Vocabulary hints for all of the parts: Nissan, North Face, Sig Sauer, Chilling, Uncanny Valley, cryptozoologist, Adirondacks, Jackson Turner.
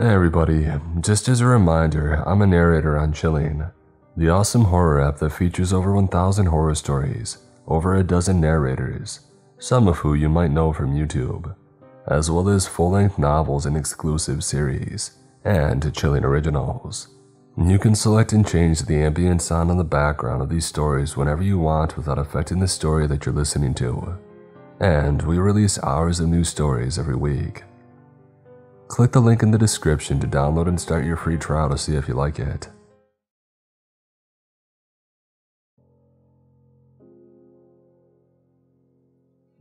Hey everybody, just as a reminder, I'm a narrator on Chilling, the awesome horror app that features over 1,000 horror stories, over a dozen narrators, some of who you might know from YouTube, as well as full-length novels and exclusive series, and Chilling originals. You can select and change the ambient sound on the background of these stories whenever you want without affecting the story that you're listening to. And we release hours of new stories every week. Click the link in the description to download and start your free trial to see if you like it.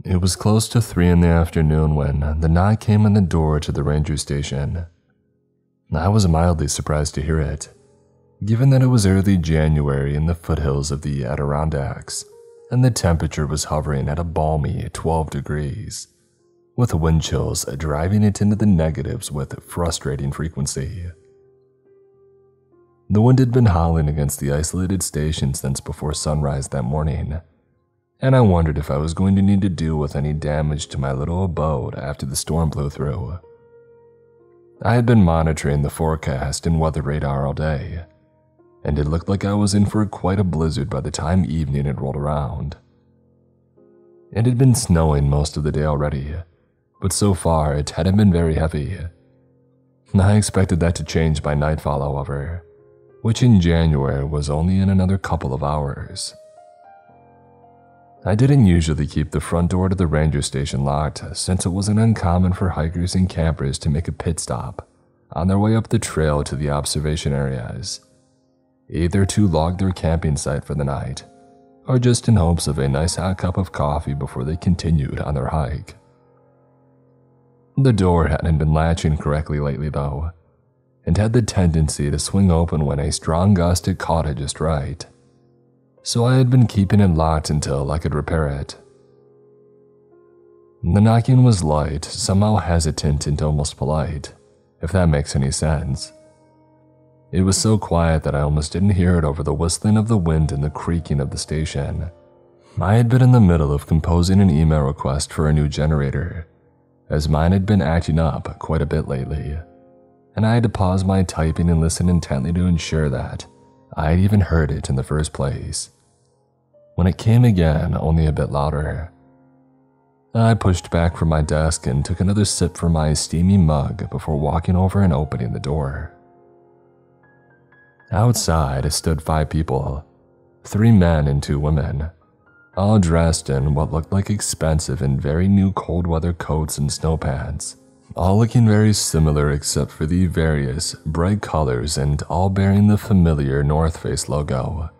It was close to 3 in the afternoon when the knock came on the door to the ranger station. I was mildly surprised to hear it, given that it was early January in the foothills of the Adirondacks, and the temperature was hovering at a balmy 12 degrees. With wind chills driving it into the negatives with frustrating frequency. The wind had been howling against the isolated station since before sunrise that morning, and I wondered if I was going to need to deal with any damage to my little abode after the storm blew through. I had been monitoring the forecast and weather radar all day, and it looked like I was in for quite a blizzard by the time evening had rolled around. It had been snowing most of the day already, but so far it hadn't been very heavy. I expected that to change by nightfall, however, which in January was only in another couple of hours. I didn't usually keep the front door to the ranger station locked since it wasn't uncommon for hikers and campers to make a pit stop on their way up the trail to the observation areas, either to log their camping site for the night or just in hopes of a nice hot cup of coffee before they continued on their hike. The door hadn't been latching correctly lately though, and had the tendency to swing open when a strong gust had caught it just right, so I had been keeping it locked until I could repair it. The knocking was light, somehow hesitant and almost polite, if that makes any sense. It was so quiet that I almost didn't hear it over the whistling of the wind and the creaking of the station. I had been in the middle of composing an email request for a new generator, as mine had been acting up quite a bit lately, and I had to pause my typing and listen intently to ensure that I had even heard it in the first place. When it came again, only a bit louder. I pushed back from my desk and took another sip from my steamy mug before walking over and opening the door. Outside stood 5 people, 3 men and 2 women, all dressed in what looked like expensive and very new cold weather coats and snow pants, all looking very similar except for the various bright colors and all bearing the familiar North Face logo.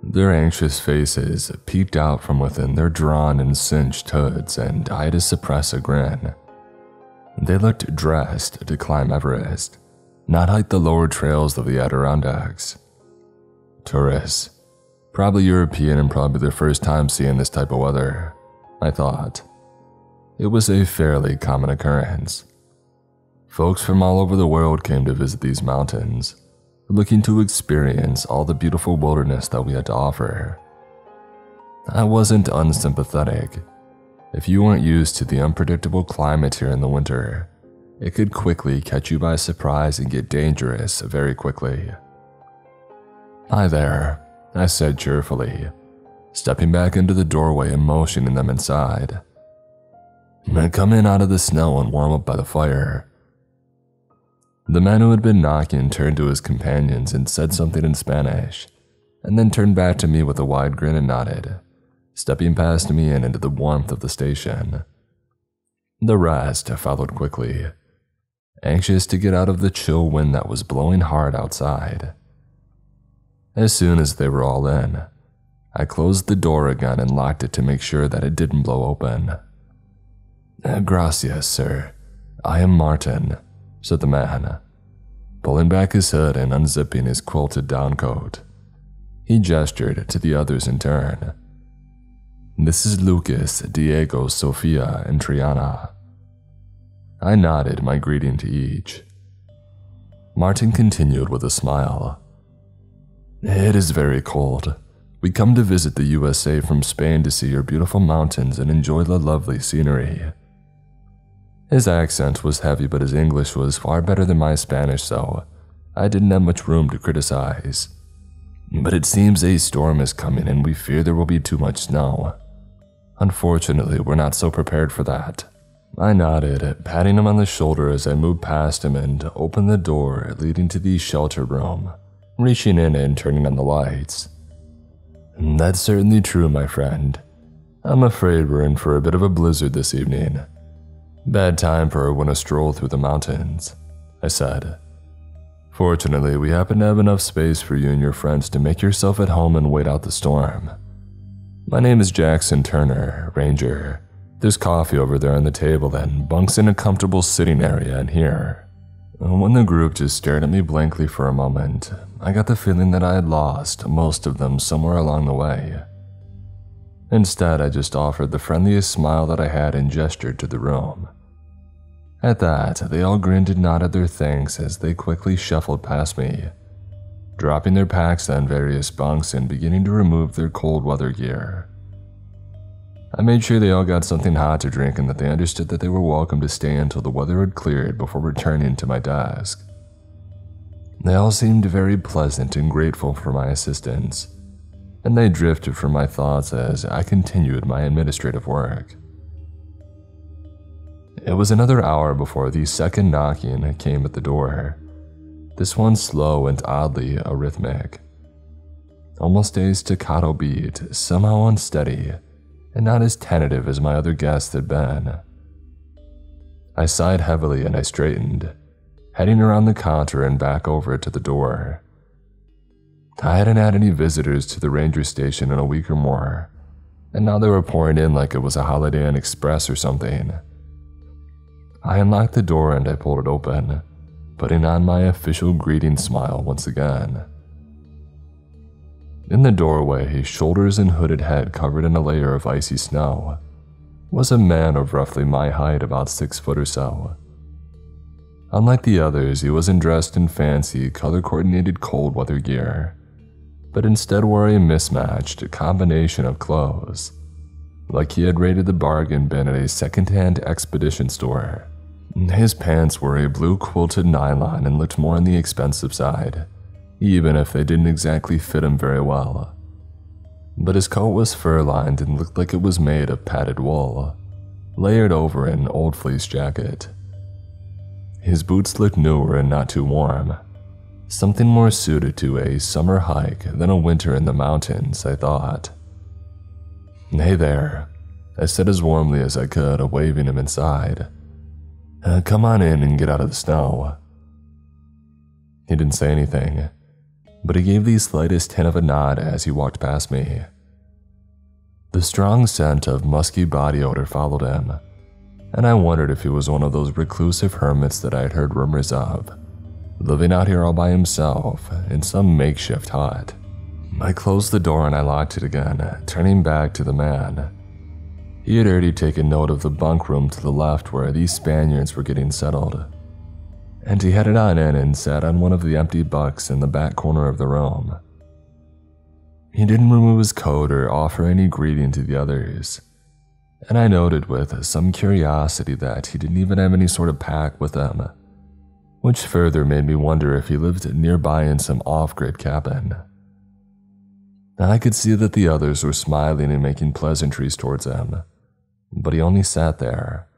Their anxious faces peeked out from within their drawn and cinched hoods, and I had to suppress a grin. They looked dressed to climb Everest, not hike the lower trails of the Adirondacks. Tourists. Probably European and probably their first time seeing this type of weather, I thought. It was a fairly common occurrence. Folks from all over the world came to visit these mountains, looking to experience all the beautiful wilderness that we had to offer. I wasn't unsympathetic. If you weren't used to the unpredictable climate here in the winter, it could quickly catch you by surprise and get dangerous very quickly. "Hi there," I said cheerfully, stepping back into the doorway and motioning them inside. "Come in out of the snow and warm up by the fire." The man who had been knocking turned to his companions and said something in Spanish, and then turned back to me with a wide grin and nodded, stepping past me and into the warmth of the station. The rest followed quickly, anxious to get out of the chill wind that was blowing hard outside. As soon as they were all in, I closed the door again and locked it to make sure that it didn't blow open. "Gracias, sir. I am Martin," said the man, pulling back his hood and unzipping his quilted downcoat. He gestured to the others in turn. "This is Lucas, Diego, Sofia, and Triana." I nodded my greeting to each. Martin continued with a smile. "It is very cold. We come to visit the USA from Spain to see your beautiful mountains and enjoy the lovely scenery. His accent was heavy, but his English was far better than my Spanish, so I didn't have much room to criticize. But it seems a storm is coming and we fear there will be too much snow. Unfortunately, we're not so prepared for that. I nodded, patting him on the shoulder as I moved past him and opened the door leading to the shelter room, reaching in and turning on the lights. That's certainly true, my friend. I'm afraid we're in for a bit of a blizzard this evening. Bad time for when a stroll through the mountains, I said. Fortunately, we happen to have enough space for you and your friends to make yourself at home and wait out the storm. My name is Jackson Turner, Ranger. There's coffee over there on the table and bunks in a comfortable sitting area in here. When the group just stared at me blankly for a moment, I got the feeling that I had lost most of them somewhere along the way. Instead, I just offered the friendliest smile that I had and gestured to the room. At that, they all grinned and nodded their thanks as they quickly shuffled past me, dropping their packs on various bunks and beginning to remove their cold weather gear. I made sure they all got something hot to drink and that they understood that they were welcome to stay until the weather had cleared before returning to my desk. They all seemed very pleasant and grateful for my assistance, and they drifted from my thoughts as I continued my administrative work. It was another hour before the second knocking came at the door, this one slow and oddly arrhythmic, almost a staccato beat, somehow unsteady, and not as tentative as my other guests had been. I sighed heavily and I straightened, heading around the counter and back over to the door. I hadn't had any visitors to the ranger station in a week or more, and now they were pouring in like it was a Holiday Inn Express or something. I unlocked the door and I pulled it open, putting on my official greeting smile once again. In the doorway, his shoulders and hooded head covered in a layer of icy snow, was a man of roughly my height, about 6 foot or so. Unlike the others, he wasn't dressed in fancy, color-coordinated cold weather gear, but instead wore a mismatched combination of clothes, like he had raided the bargain bin at a second-hand expedition store. His pants were a blue quilted nylon and looked more on the expensive side, even if they didn't exactly fit him very well. But his coat was fur-lined and looked like it was made of padded wool, layered over an old fleece jacket. His boots looked newer and not too warm, something more suited to a summer hike than a winter in the mountains, I thought. "Hey there," I said as warmly as I could, waving him inside. "Come on in and get out of the snow." He didn't say anything, but he gave the slightest hint of a nod as he walked past me. The strong scent of musky body odor followed him, and I wondered if he was one of those reclusive hermits that I had heard rumors of, living out here all by himself in some makeshift hut. I closed the door and I locked it again, turning back to the man. He had already taken note of the bunk room to the left where these Spaniards were getting settled, and he headed on in and sat on one of the empty bunks in the back corner of the room. He didn't remove his coat or offer any greeting to the others, and I noted with some curiosity that he didn't even have any sort of pack with him, which further made me wonder if he lived nearby in some off-grid cabin. I could see that the others were smiling and making pleasantries towards him, but he only sat there,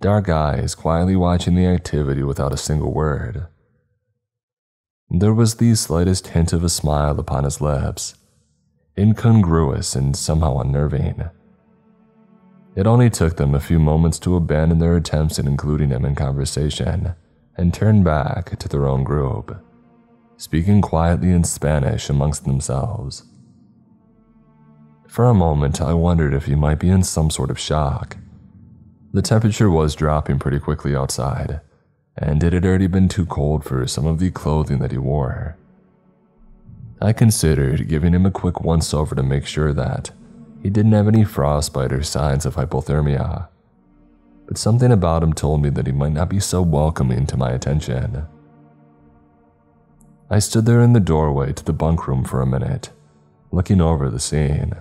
dark eyes quietly watching the activity without a single word. There was the slightest hint of a smile upon his lips, incongruous and somehow unnerving. It only took them a few moments to abandon their attempts at including him in conversation and turn back to their own group, speaking quietly in Spanish amongst themselves. For a moment, I wondered if he might be in some sort of shock. The temperature was dropping pretty quickly outside, and it had already been too cold for some of the clothing that he wore. I considered giving him a quick once-over to make sure that he didn't have any frostbite or signs of hypothermia, but something about him told me that he might not be so welcoming to my attention. I stood there in the doorway to the bunk room for a minute, looking over the scene.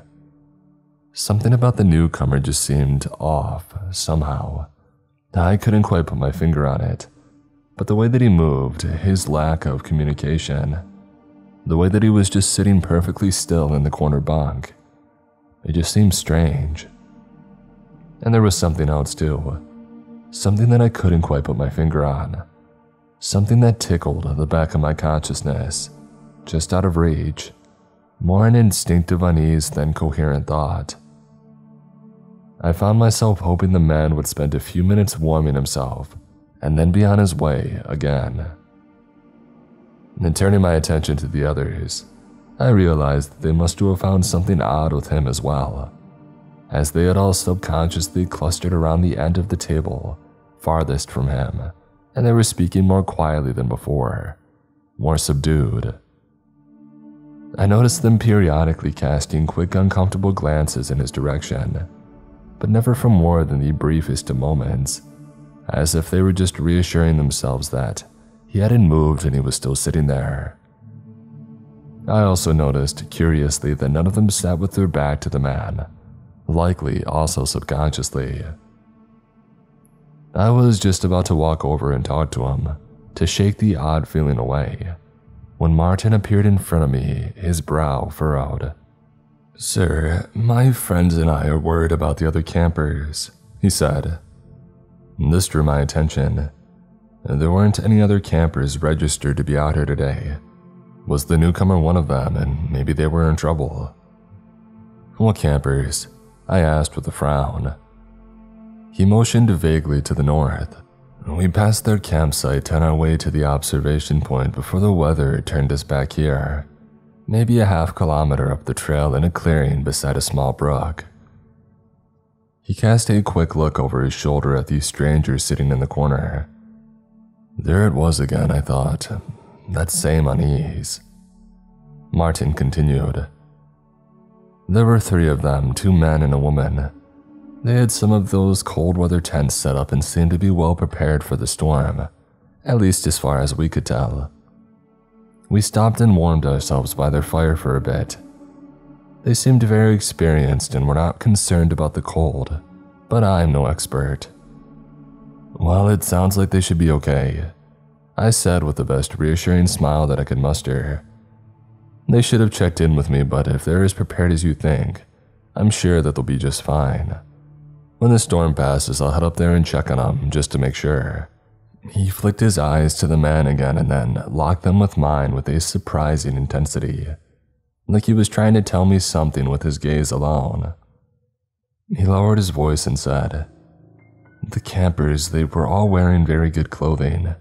Something about the newcomer just seemed off, somehow, I couldn't quite put my finger on it, but the way that he moved, his lack of communication, the way that he was just sitting perfectly still in the corner bunk, it just seemed strange. And there was something else too, something that I couldn't quite put my finger on, something that tickled the back of my consciousness, just out of reach, more an instinctive unease than coherent thought. I found myself hoping the man would spend a few minutes warming himself and then be on his way again. And turning my attention to the others, I realized that they must have found something odd with him as well, as they had all subconsciously clustered around the end of the table, farthest from him, and they were speaking more quietly than before, more subdued. I noticed them periodically casting quick, uncomfortable glances in his direction, but never for more than the briefest of moments, as if they were just reassuring themselves that he hadn't moved and he was still sitting there. I also noticed, curiously, that none of them sat with their back to the man, likely also subconsciously. I was just about to walk over and talk to him, to shake the odd feeling away, when Martin appeared in front of me, his brow furrowed. "Sir, my friends and I are worried about the other campers," he said. This drew my attention. There weren't any other campers registered to be out here today. Was the newcomer one of them, and maybe they were in trouble? "What campers?" I asked with a frown. He motioned vaguely to the north. We passed their campsite on our way to the observation point before the weather turned us back here, maybe a half-kilometer up the trail in a clearing beside a small brook. He cast a quick look over his shoulder at the stranger sitting in the corner. There it was again, I thought. That same unease. Martin continued. There were three of them, two men and a woman. They had some of those cold weather tents set up and seemed to be well prepared for the storm, at least as far as we could tell. We stopped and warmed ourselves by their fire for a bit. They seemed very experienced and were not concerned about the cold, but I'm no expert. Well, it sounds like they should be okay, I said with the best reassuring smile that I could muster. They should have checked in with me, but if they're as prepared as you think, I'm sure that they'll be just fine. When the storm passes, I'll head up there and check on them just to make sure. He flicked his eyes to the man again and then locked them with mine with a surprising intensity, like he was trying to tell me something with his gaze alone. He lowered his voice and said, "The campers, they were all wearing very good clothing.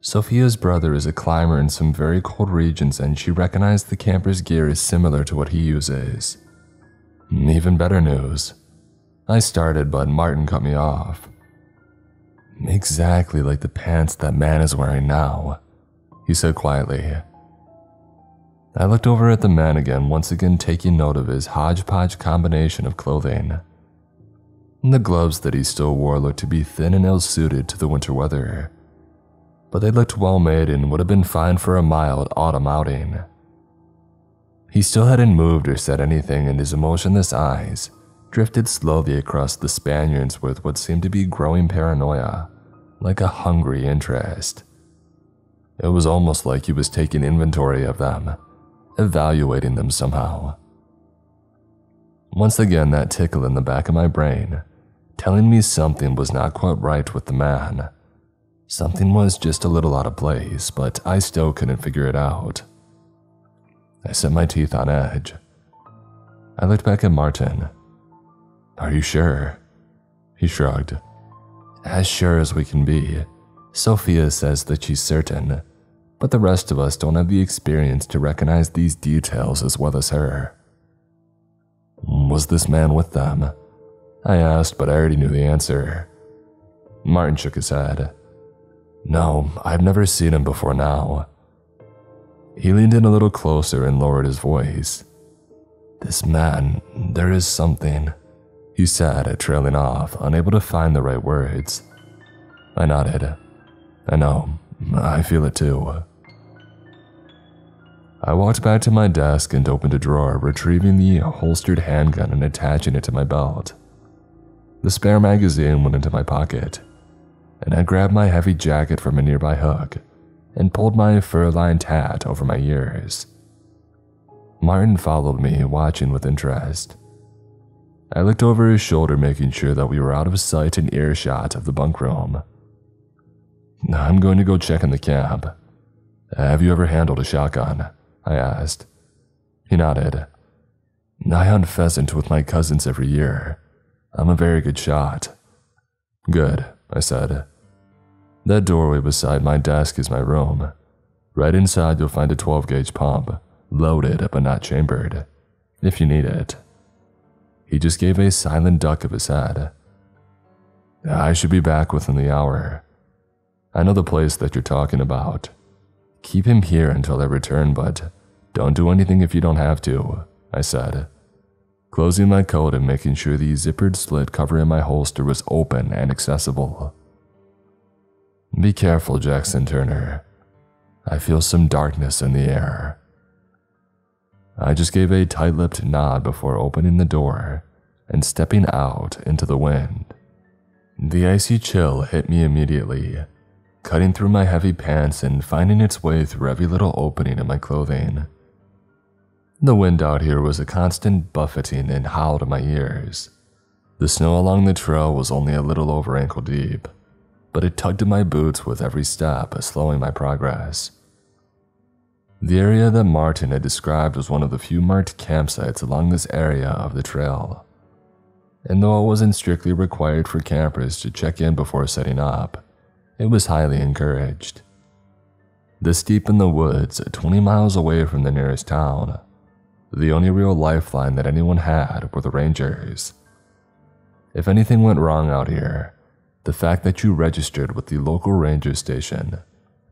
Sophia's brother is a climber in some very cold regions and she recognized the camper's gear is similar to what he uses." Even better news. I started, but Martin cut me off. "Exactly like the pants that man is wearing now," he said quietly. I looked over at the man again, once again taking note of his hodgepodge combination of clothing. The gloves that he still wore looked to be thin and ill-suited to the winter weather, but they looked well-made and would have been fine for a mild autumn outing. He still hadn't moved or said anything, and his emotionless eyes drifted slowly across the Spaniards with what seemed to be growing paranoia, like a hungry interest. It was almost like he was taking inventory of them, evaluating them somehow. Once again, that tickle in the back of my brain, telling me something was not quite right with the man. Something was just a little out of place, but I still couldn't figure it out. I set my teeth on edge. I looked back at Martin. "Are you sure?" He shrugged. "As sure as we can be. Sophia says that she's certain, but the rest of us don't have the experience to recognize these details as well as her." "Was this man with them?" I asked, but I already knew the answer. Martin shook his head. "No, I've never seen him before now." He leaned in a little closer and lowered his voice. "This man, there is something," he said, trailing off, unable to find the right words. I nodded. "I know, I feel it too." I walked back to my desk and opened a drawer, retrieving the holstered handgun and attaching it to my belt. The spare magazine went into my pocket, and I grabbed my heavy jacket from a nearby hook and pulled my fur-lined hat over my ears. Martin followed me, watching with interest. I looked over his shoulder, making sure that we were out of sight and earshot of the bunk room. "I'm going to go check in the camp. Have you ever handled a shotgun?" I asked. He nodded. "I hunt pheasant with my cousins every year. I'm a very good shot." "Good," I said. "That doorway beside my desk is my room. Right inside you'll find a 12-gauge pump, loaded but not chambered, if you need it." He just gave a silent duck of his head. "I should be back within the hour. I know the place that you're talking about. Keep him here until I return, but don't do anything if you don't have to," I said, closing my coat and making sure the zippered slit covering my holster was open and accessible. "Be careful, Jackson Turner. I feel some darkness in the air." I just gave a tight-lipped nod before opening the door and stepping out into the wind. The icy chill hit me immediately, cutting through my heavy pants and finding its way through every little opening in my clothing. The wind out here was a constant buffeting and howl to my ears. The snow along the trail was only a little over ankle deep, but it tugged at my boots with every step, slowing my progress. The area that Martin had described was one of the few marked campsites along this area of the trail. And though it wasn't strictly required for campers to check in before setting up, it was highly encouraged. This deep in the woods, 20 miles away from the nearest town, the only real lifeline that anyone had were the rangers. If anything went wrong out here, the fact that you registered with the local ranger station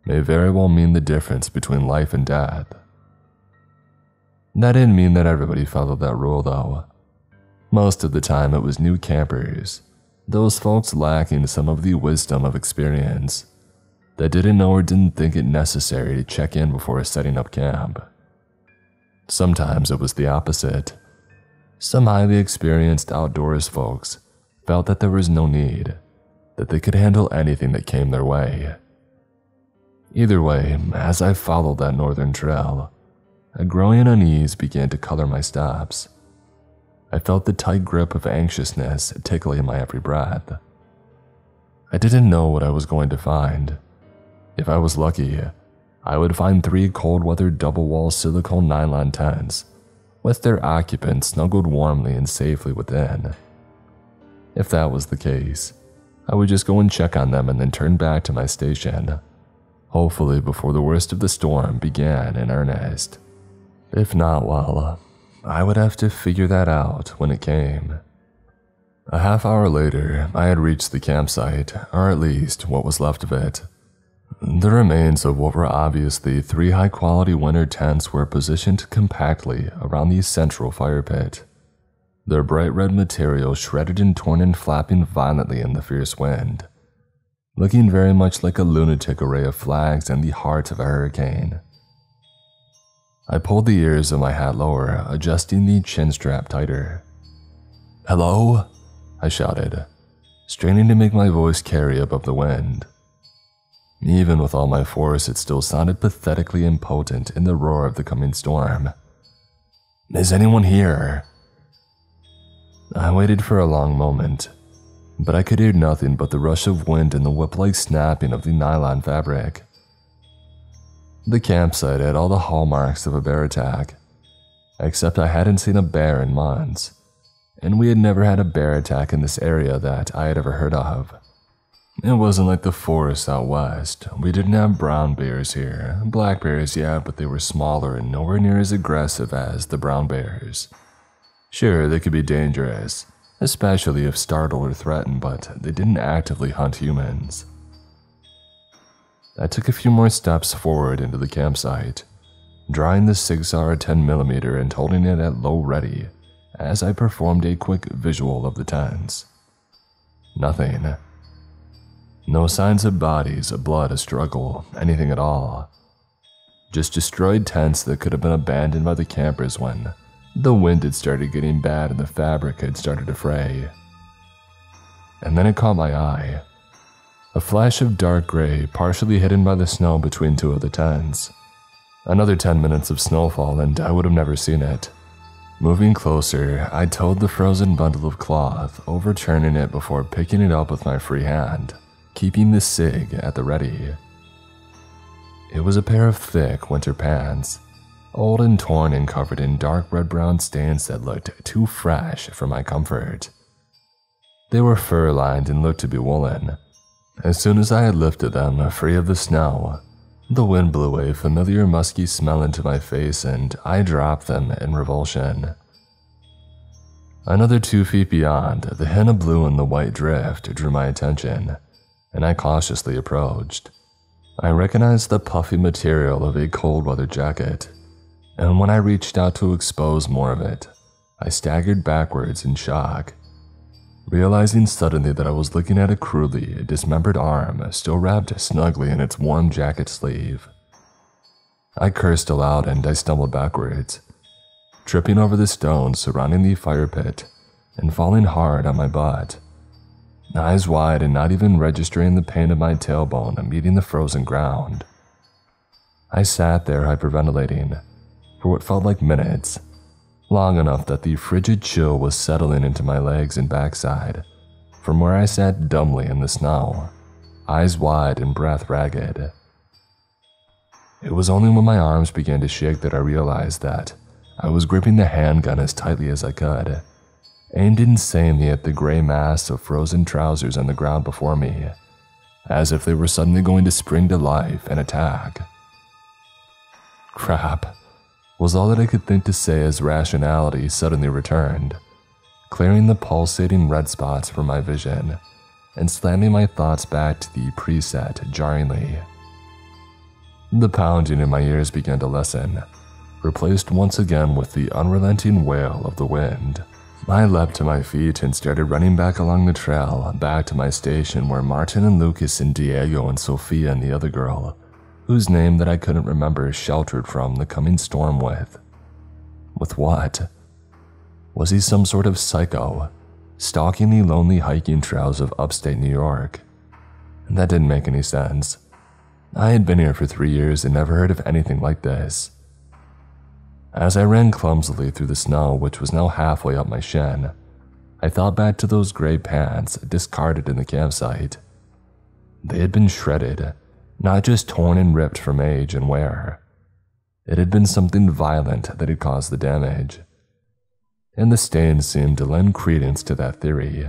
may very well mean the difference between life and death. That didn't mean that everybody followed that rule, though. Most of the time it was new campers, those folks lacking some of the wisdom of experience, that didn't know or didn't think it necessary to check in before setting up camp. Sometimes it was the opposite. Some highly experienced outdoors folks felt that there was no need, that they could handle anything that came their way. Either way, as I followed that northern trail, a growing unease began to color my steps. I felt the tight grip of anxiousness tickling my every breath. I didn't know what I was going to find. If I was lucky, I would find 3 cold-weather double-wall silicone nylon tents, with their occupants snuggled warmly and safely within. If that was the case, I would just go and check on them and then turn back to my station, hopefully before the worst of the storm began in earnest. If not, well, I would have to figure that out when it came. A half hour later, I had reached the campsite, or at least what was left of it. The remains of what were obviously 3 high-quality winter tents were positioned compactly around the central fire pit, their bright red material shredded and torn and flapping violently in the fierce wind, looking very much like a lunatic array of flags in the heart of a hurricane. I pulled the ears of my hat lower, adjusting the chin strap tighter. "Hello?" I shouted, straining to make my voice carry above the wind. Even with all my force, it still sounded pathetically impotent in the roar of the coming storm. "Is anyone here?" I waited for a long moment, but I could hear nothing but the rush of wind and the whip-like snapping of the nylon fabric. The campsite had all the hallmarks of a bear attack, except I hadn't seen a bear in months, and we had never had a bear attack in this area that I had ever heard of. It wasn't like the forests out west. We didn't have brown bears here, black bears, yeah, but they were smaller and nowhere near as aggressive as the brown bears. Sure, they could be dangerous, especially if startled or threatened, but they didn't actively hunt humans. I took a few more steps forward into the campsite, drawing the Sig Sauer 10mm and holding it at low ready as I performed a quick visual of the tents. Nothing. No signs of bodies, of blood, a struggle, anything at all. Just destroyed tents that could have been abandoned by the campers when the wind had started getting bad and the fabric had started to fray. And then it caught my eye. a flash of dark gray partially hidden by the snow between two of the tents. Another 10 minutes of snowfall and I would have never seen it. Moving closer, I towed the frozen bundle of cloth, overturning it before picking it up with my free hand, keeping the Sig at the ready. It was a pair of thick winter pants, old and torn and covered in dark red-brown stains that looked too fresh for my comfort. They were fur-lined and looked to be woolen. As soon as I had lifted them, free of the snow, the wind blew a familiar musky smell into my face and I dropped them in revulsion. Another 2 feet beyond, the hint of blue in the white drift drew my attention, and I cautiously approached. I recognized the puffy material of a cold weather jacket, and when I reached out to expose more of it, I staggered backwards in shock, realizing suddenly that I was looking at a crudely dismembered arm still wrapped snugly in its warm jacket sleeve. I cursed aloud and I stumbled backwards, tripping over the stones surrounding the fire pit and falling hard on my butt, eyes wide and not even registering the pain of my tailbone meeting the frozen ground. I sat there hyperventilating for what felt like minutes, long enough that the frigid chill was settling into my legs and backside, from where I sat dumbly in the snow, eyes wide and breath ragged. It was only when my arms began to shake that I realized that I was gripping the handgun as tightly as I could, aimed insanely at the gray mass of frozen trousers on the ground before me, as if they were suddenly going to spring to life and attack. Crap, was all that I could think to say as rationality suddenly returned, clearing the pulsating red spots from my vision and slamming my thoughts back to the preset jarringly. The pounding in my ears began to lessen, replaced once again with the unrelenting wail of the wind. I leapt to my feet and started running back along the trail, back to my station where Martin and Lucas and Diego and Sophia and the other girl, whose name that I couldn't remember, sheltered from the coming storm with. With what? Was he some sort of psycho, stalking the lonely hiking trails of upstate New York? That didn't make any sense. I had been here for 3 years and never heard of anything like this. As I ran clumsily through the snow, which was now halfway up my shin, I thought back to those gray pants discarded in the campsite. They had been shredded, not just torn and ripped from age and wear. It had been something violent that had caused the damage, and the stains seemed to lend credence to that theory.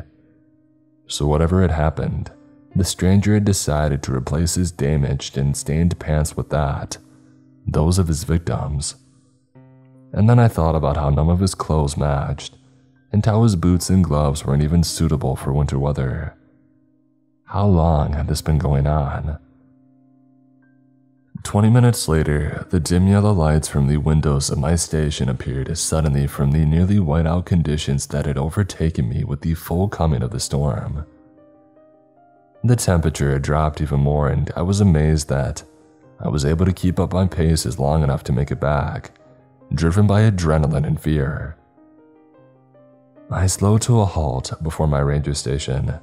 So whatever had happened, the stranger had decided to replace his damaged and stained pants with those of his victims. And then I thought about how none of his clothes matched, and how his boots and gloves weren't even suitable for winter weather. How long had this been going on? 20 minutes later, the dim yellow lights from the windows of my station appeared suddenly from the nearly whiteout conditions that had overtaken me with the full coming of the storm. The temperature had dropped even more, and I was amazed that I was able to keep up my paces long enough to make it back, driven by adrenaline and fear. I slowed to a halt before my ranger station,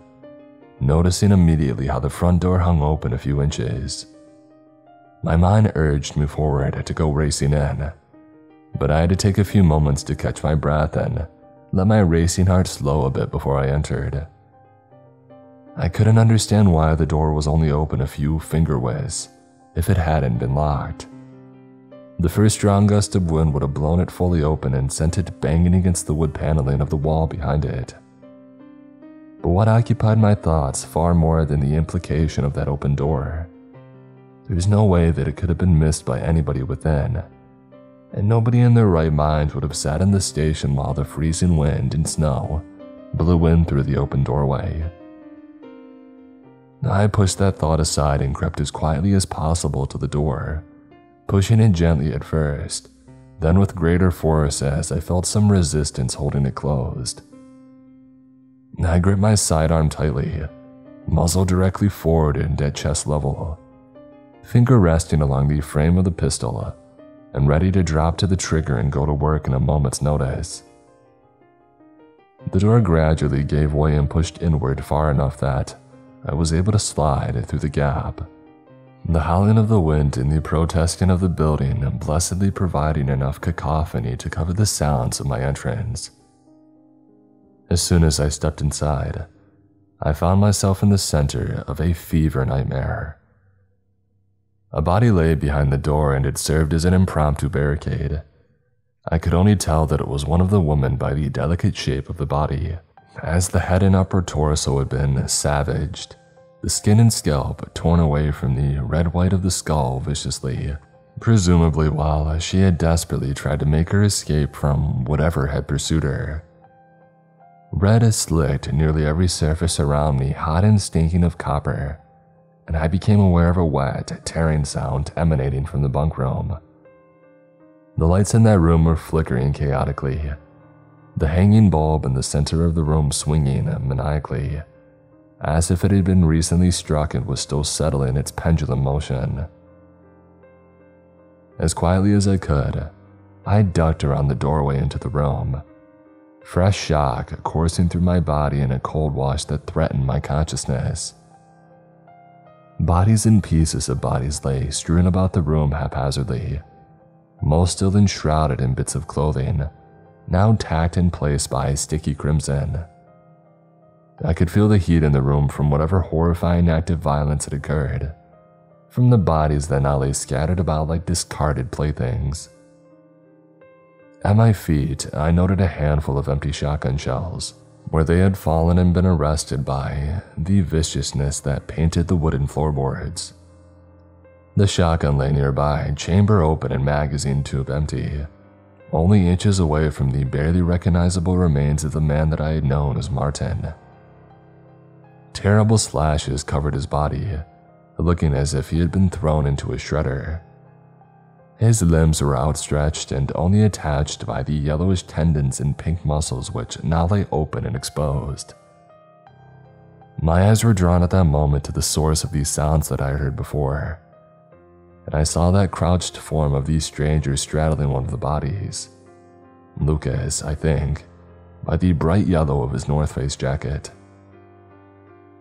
noticing immediately how the front door hung open a few inches. My mind urged me forward to go racing in, but I had to take a few moments to catch my breath and let my racing heart slow a bit before I entered. I couldn't understand why the door was only open a few finger widths if it hadn't been locked. The first strong gust of wind would have blown it fully open and sent it banging against the wood paneling of the wall behind it. But what occupied my thoughts far more than the implication of that open door? There's no way that it could have been missed by anybody within, and nobody in their right mind would have sat in the station while the freezing wind and snow blew in through the open doorway. I pushed that thought aside and crept as quietly as possible to the door, pushing it gently at first, then with greater force as I felt some resistance holding it closed. I gripped my sidearm tightly, muzzle directly forward and at chest level, finger resting along the frame of the pistol, and ready to drop to the trigger and go to work in a moment's notice. The door gradually gave way and pushed inward far enough that I was able to slide through the gap. The howling of the wind and the protesting of the building blessedly providing enough cacophony to cover the sounds of my entrance. As soon as I stepped inside, I found myself in the center of a fever nightmare. A body lay behind the door and it served as an impromptu barricade. I could only tell that it was one of the women by the delicate shape of the body, as the head and upper torso had been savaged, the skin and scalp torn away from the red white of the skull viciously, presumably while she had desperately tried to make her escape from whatever had pursued her. Red had slicked nearly every surface around me, hot and stinking of copper, and I became aware of a wet, tearing sound emanating from the bunk room. The lights in that room were flickering chaotically, the hanging bulb in the center of the room swinging maniacally, as if it had been recently struck and was still settling its pendulum motion. As quietly as I could, I ducked around the doorway into the room, fresh shock coursing through my body in a cold wash that threatened my consciousness. Bodies and pieces of bodies lay strewn about the room haphazardly, most still enshrouded in bits of clothing, now tacked in place by sticky crimson. I could feel the heat in the room from whatever horrifying act of violence had occurred, from the bodies that now lay scattered about like discarded playthings. At my feet, I noted a handful of empty shotgun shells, where they had fallen and been arrested by the viciousness that painted the wooden floorboards. The shotgun lay nearby, chamber open and magazine tube empty, only inches away from the barely recognizable remains of the man that I had known as Martin. Terrible slashes covered his body, looking as if he had been thrown into a shredder. His limbs were outstretched and only attached by the yellowish tendons and pink muscles which now lay open and exposed. My eyes were drawn at that moment to the source of these sounds that I had heard before, and I saw that crouched form of the stranger straddling one of the bodies. Lucas, I think, by the bright yellow of his North Face jacket.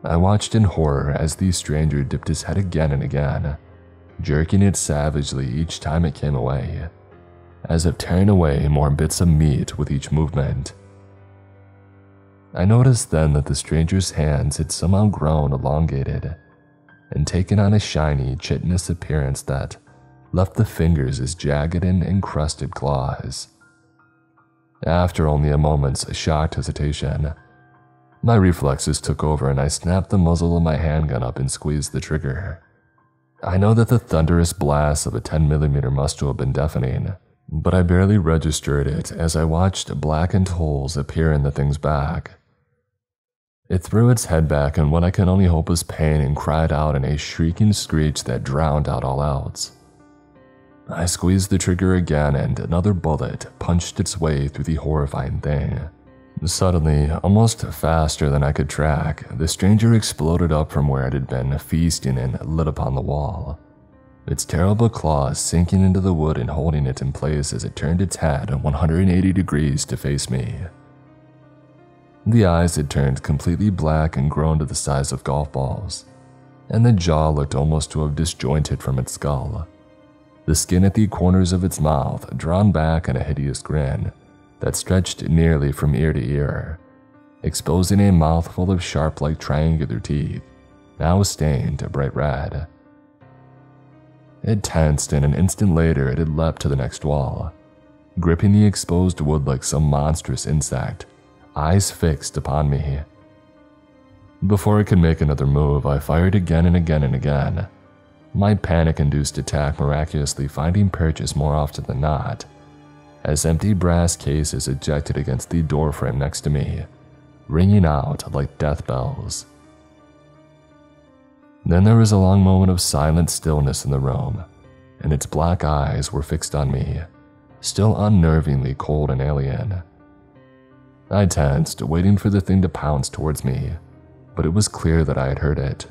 I watched in horror as the stranger dipped his head again and again, jerking it savagely each time it came away, as if tearing away more bits of meat with each movement. I noticed then that the stranger's hands had somehow grown elongated and taken on a shiny, chitinous appearance that left the fingers as jagged and encrusted claws. After only a moment's shocked hesitation, my reflexes took over and I snapped the muzzle of my handgun up and squeezed the trigger. I know that the thunderous blast of a 10mm must have been deafening, but I barely registered it as I watched blackened holes appear in the thing's back. It threw its head back in what I can only hope was pain and cried out in a shrieking screech that drowned out all else. I squeezed the trigger again and another bullet punched its way through the horrifying thing. Suddenly, almost faster than I could track, the stranger exploded up from where it had been feasting and lit upon the wall, its terrible claws sinking into the wood and holding it in place as it turned its head 180 degrees to face me. The eyes had turned completely black and grown to the size of golf balls, and the jaw looked almost to have disjointed from its skull, the skin at the corners of its mouth drawn back in a hideous grin that stretched nearly from ear to ear, exposing a mouthful of sharp-like triangular teeth, now stained a bright red. It tensed and an instant later it had leapt to the next wall, gripping the exposed wood like some monstrous insect, eyes fixed upon me. Before it could make another move, I fired again and again and again, my panic-induced attack miraculously finding purchase more often than not, as empty brass cases ejected against the doorframe next to me, ringing out like death bells. Then there was a long moment of silent stillness in the room, and its black eyes were fixed on me, still unnervingly cold and alien. I tensed, waiting for the thing to pounce towards me, but it was clear that I had heard it.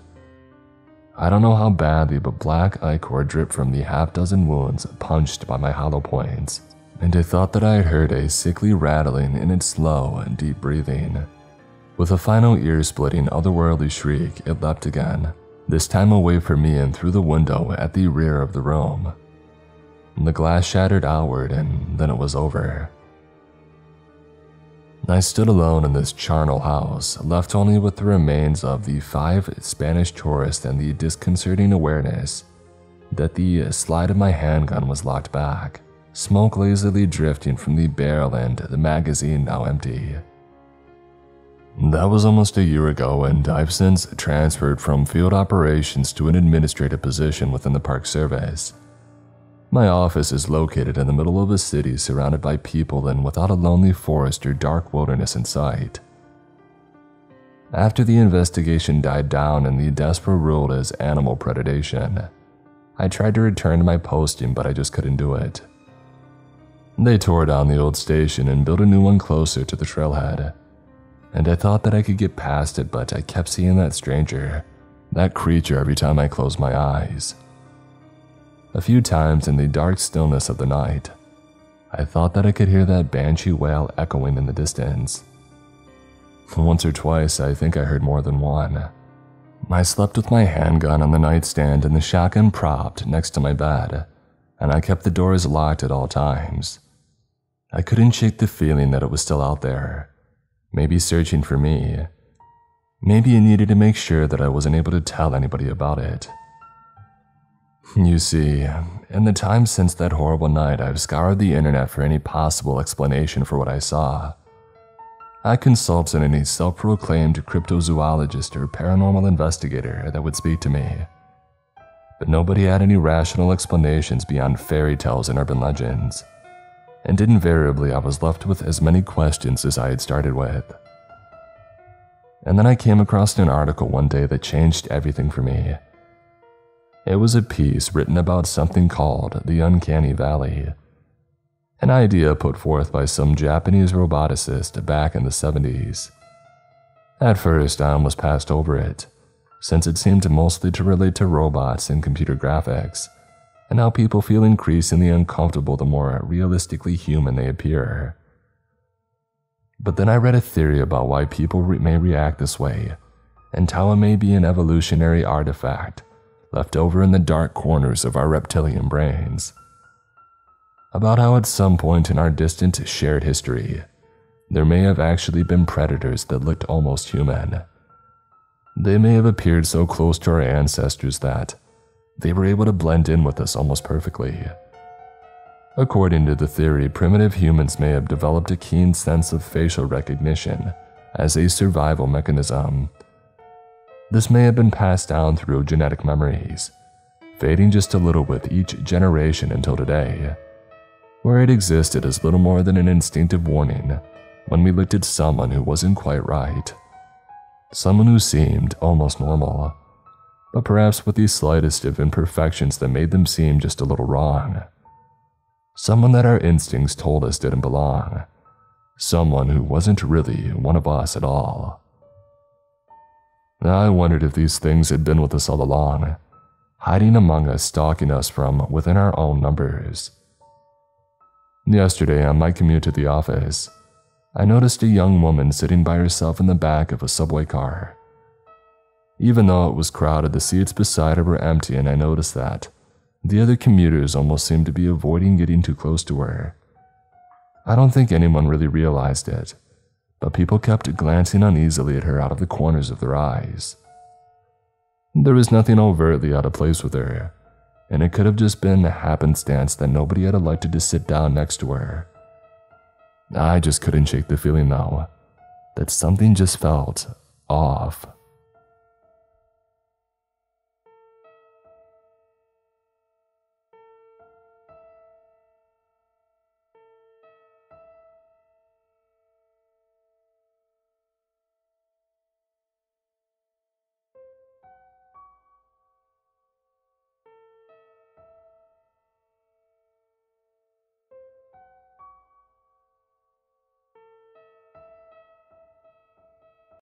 I don't know how badly, but black ichor dripped from the half-dozen wounds punched by my hollow points, and I thought that I heard a sickly rattling in its slow and deep breathing, With a final ear-splitting otherworldly shriek, it leapt again, this time away from me and through the window at the rear of the room. The glass shattered outward, and then it was over. I stood alone in this charnel house, left only with the remains of the 5 Spanish tourists and the disconcerting awareness that the slide of my handgun was locked back, smoke lazily drifting from the barrel and the magazine now empty. That was almost a year ago, and I've since transferred from field operations to an administrative position within the Park Service. My office is located in the middle of a city surrounded by people and without a lonely forest or dark wilderness in sight. After the investigation died down and the deaths were ruled as animal predation, I tried to return to my posting, but I just couldn't do it. They tore down the old station and built a new one closer to the trailhead. And I thought that I could get past it, but I kept seeing that stranger, that creature, every time I closed my eyes. A few times in the dark stillness of the night, I thought that I could hear that banshee wail echoing in the distance. Once or twice, I think I heard more than one. I slept with my handgun on the nightstand and the shotgun propped next to my bed, and I kept the doors locked at all times. I couldn't shake the feeling that it was still out there, maybe searching for me. Maybe it needed to make sure that I wasn't able to tell anybody about it. You see, in the time since that horrible night, I've scoured the internet for any possible explanation for what I saw. I consulted any self-proclaimed cryptozoologist or paranormal investigator that would speak to me, but nobody had any rational explanations beyond fairy tales and urban legends, and invariably I was left with as many questions as I had started with. And then I came across an article one day that changed everything for me. It was a piece written about something called the Uncanny Valley, an idea put forth by some Japanese roboticist back in the 70s. At first, I almost passed over it, since it seemed mostly to relate to robots and computer graphics, and how people feel increasingly uncomfortable the more realistically human they appear. But then I read a theory about why people may react this way, and how it may be an evolutionary artifact left over in the dark corners of our reptilian brains. About how at some point in our distant shared history, there may have actually been predators that looked almost human. They may have appeared so close to our ancestors that they were able to blend in with us almost perfectly. According to the theory, primitive humans may have developed a keen sense of facial recognition as a survival mechanism. This may have been passed down through genetic memories, fading just a little with each generation until today, where it existed as little more than an instinctive warning when we looked at someone who wasn't quite right. Someone who seemed almost normal, but perhaps with the slightest of imperfections that made them seem just a little wrong. Someone that our instincts told us didn't belong. Someone who wasn't really one of us at all. I wondered if these things had been with us all along, hiding among us, stalking us from within our own numbers. Yesterday, on my commute to the office, I noticed a young woman sitting by herself in the back of a subway car. Even though it was crowded, the seats beside her were empty, and I noticed that the other commuters almost seemed to be avoiding getting too close to her. I don't think anyone really realized it, but people kept glancing uneasily at her out of the corners of their eyes. There was nothing overtly out of place with her, and it could have just been a happenstance that nobody had elected to sit down next to her. I just couldn't shake the feeling, though, that something just felt off.